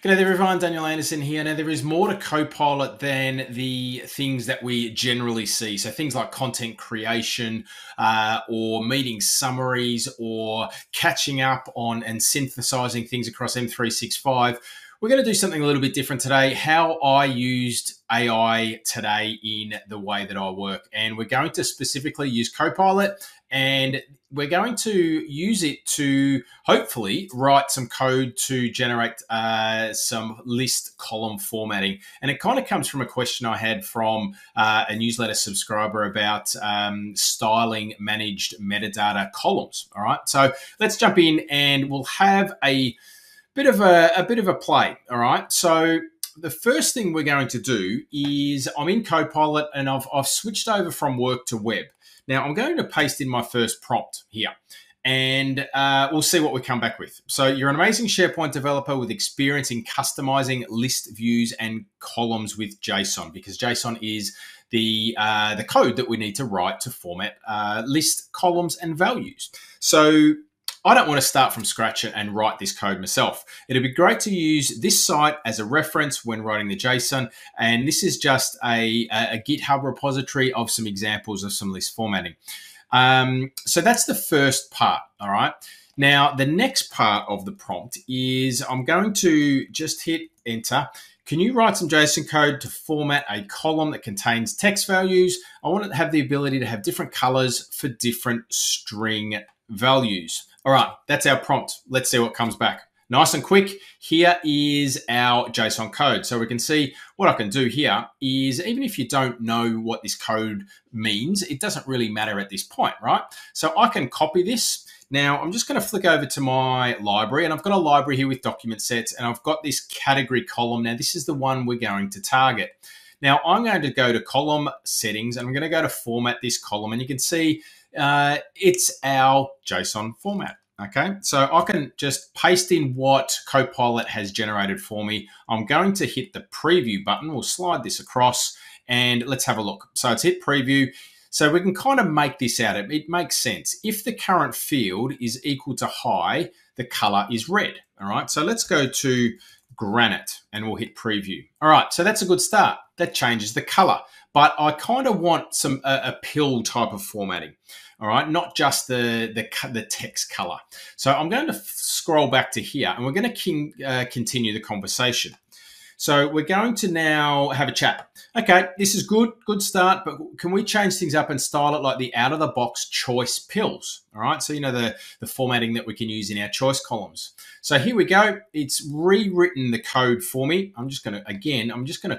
G'day there everyone, Daniel Anderson here. Now there is more to Copilot than the things that we generally see. So things like content creation or meeting summaries or catching up on and synthesizing things across M365. We're going to do something a little bit different today, how I used AI today in the way that I work. And we're going to specifically use Copilot, and we're going to use it to hopefully write some code to generate some list column formatting. And it kind of comes from a question I had from a newsletter subscriber about styling managed metadata columns. All right, so let's jump in and we'll have a bit of a play. All right, so the first thing we're going to do is I'm in Copilot and I've switched over from work to web. Now, I'm going to paste in my first prompt here, and we'll see what we come back with. So you're an amazing SharePoint developer with experience in customizing list views and columns with JSON, because JSON is the code that we need to write to format list columns and values. So I don't want to start from scratch and write this code myself. It'd be great to use this site as a reference when writing the JSON. And this is just a GitHub repository of some examples of some list formatting. So that's the first part, all right? Now, the next part of the prompt is I'm going to just hit enter. Can you write some JSON code to format a column that contains text values? I want to have the ability to have different colors for different string values. All right, that's our prompt. Let's see what comes back. Nice and quick. Here is our JSON code. So we can see what I can do here is, even if you don't know what this code means, it doesn't really matter at this point, right? So I can copy this. Now I'm just going to flick over to my library, and I've got a library here with document sets, and I've got this category column. Now this is the one we're going to target. Now I'm going to go to column settings, and I'm going to go to format this column, and you can see it's our JSON format. Okay, so I can just paste in what Copilot has generated for me. I'm going to hit the preview button. We'll slide this across and let's have a look. So it's hit preview. So we can kind of make this out. It makes sense. If the current field is equal to high, the color is red. All right, so let's go to granite and we'll hit preview. All right, so that's a good start. That changes the color, but I kind of want some a pill type of formatting. All right, not just the text color. So I'm going to scroll back to here, and we're going to continue the conversation. So we're going to now have a chat. Okay, this is good start, but can we change things up and style it like the out-of-the-box choice pills? All right, so you know the formatting that we can use in our choice columns. So here we go. It's rewritten the code for me. I'm just gonna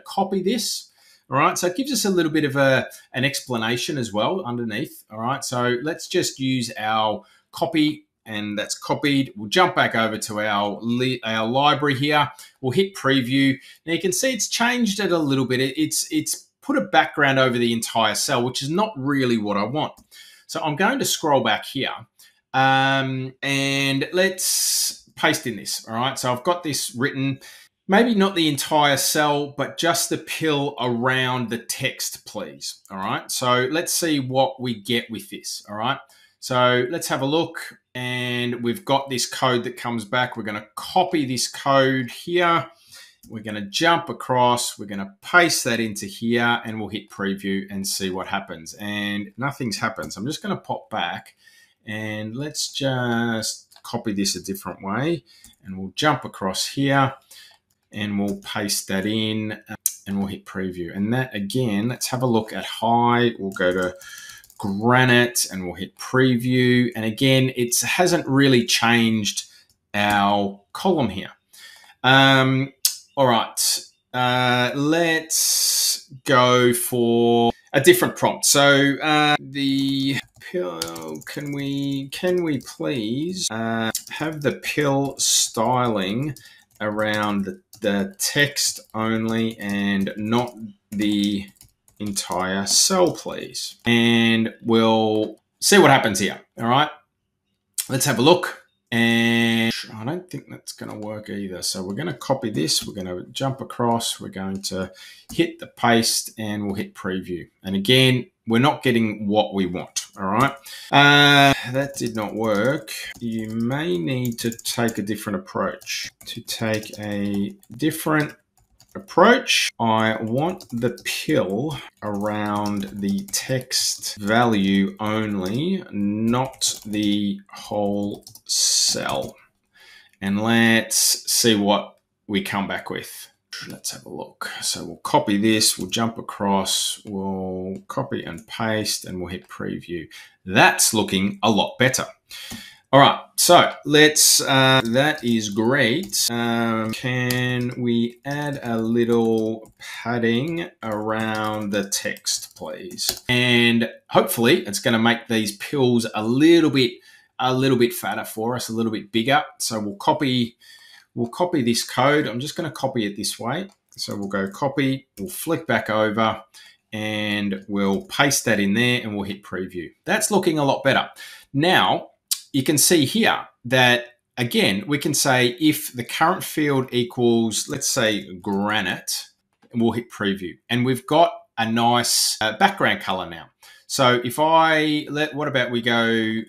copy this. All right, so it gives us a little bit of an explanation as well underneath. All right, so let's just use our copy, and that's copied. We'll jump back over to our library here. We'll hit preview. Now you can see it's changed it a little bit. It's put a background over the entire cell, which is not really what I want. So I'm going to scroll back here and let's paste in this, all right? So I've got this written, maybe not the entire cell, but just the pill around the text, please, all right? So let's see what we get with this, all right? So let's have a look, and we've got this code that comes back. We're going to copy this code here. We're going to jump across. We're going to paste that into here, and we'll hit preview and see what happens. And nothing's happened. So I'm just going to pop back, and let's just copy this a different way, and we'll jump across here, and we'll paste that in, and we'll hit preview. And that again, let's have a look at high. We'll go to granite and we'll hit preview, and again it hasn't really changed our column here. All right, let's go for a different prompt. So the pill, can we please have the pill styling around the text only and not the entire cell, please. And we'll see what happens here. All right, let's have a look. And much. I don't think that's going to work either. So we're going to copy this. We're going to jump across. We're going to hit the paste and we'll hit preview. And again, we're not getting what we want. All right. That did not work. You may need to take a different approach. To take a different approach, I want the pill around the text value only, not the whole cell. And let's see what we come back with. Let's have a look. So we'll copy this, we'll jump across, we'll copy and paste, and we'll hit preview. That's looking a lot better. All right, so let's, that is great. Can we add a little padding around the text, please? And hopefully it's going to make these pills a little bit fatter for us, a little bit bigger. So we'll copy this code. I'm just going to copy it this way. So we'll go copy, we'll flick back over, and we'll paste that in there, and we'll hit preview. That's looking a lot better. Now, you can see here that, again, we can say if the current field equals, let's say, granite, and we'll hit preview. And we've got a nice background color now. So if I let, what about we go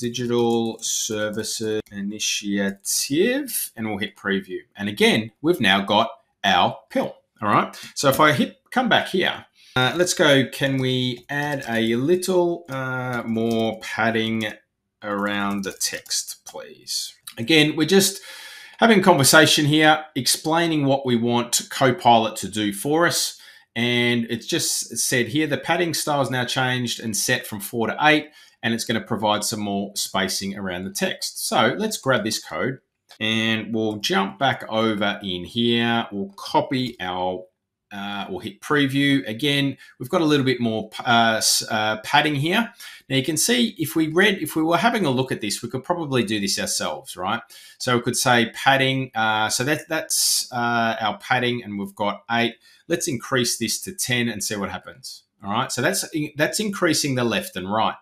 digital services initiative, and we'll hit preview. And again, we've now got our pill. All right. So if I hit, come back here. Let's go. Can we add a little more padding around the text, please? Again, we're just having a conversation here, explaining what we want Copilot to do for us. And it's just said here, the padding style is now changed and set from 4 to 8, and it's going to provide some more spacing around the text. So let's grab this code and we'll jump back over in here. We'll copy our, we'll hit preview. Again, we've got a little bit more padding here. Now you can see if we were having a look at this, we could probably do this ourselves, right? So we could say padding. So that's our padding, and we've got 8. Let's increase this to 10 and see what happens. All right. So that's increasing the left and right.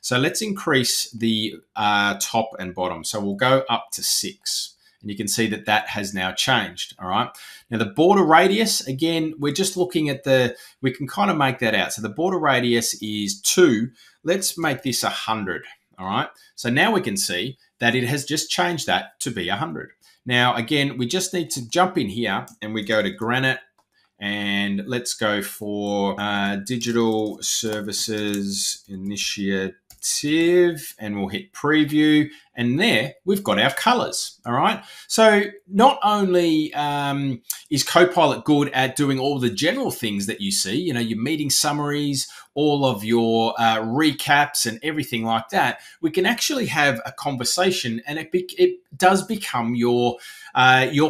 So let's increase the top and bottom. So we'll go up to 6. And you can see that that has now changed. All right. Now the border radius, again, we're just looking at the, we can kind of make that out. So the border radius is 2. Let's make this 100. All right. So now we can see that it has just changed that to be 100. Now, again, we just need to jump in here and we go to granite, and let's go for digital services initiative. And we'll hit preview, and there we've got our colors. All right. So not only is Copilot good at doing all the general things that you see, you know, your meeting summaries, all of your recaps and everything like that, we can actually have a conversation, and it does become your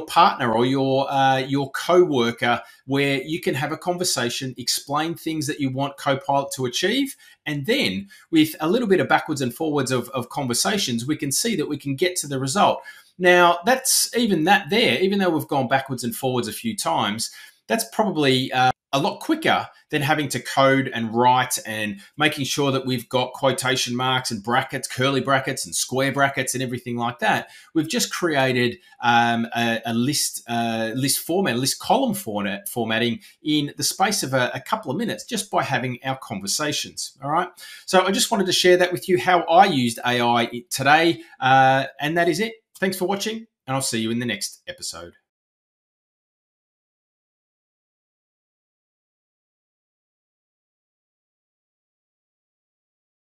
partner or your coworker, where you can have a conversation, explain things that you want Copilot to achieve, and then with a little bit of backwards and forwards of conversations, we can see that we can get to the result. Now, that's even that there, even though we've gone backwards and forwards a few times, that's probably a lot quicker than having to code and write and making sure that we've got quotation marks and brackets, curly brackets and square brackets and everything like that. We've just created a list column formatting in the space of a couple of minutes just by having our conversations. All right. So I just wanted to share that with you, how I used AI today. And that is it. Thanks for watching, and I'll see you in the next episode.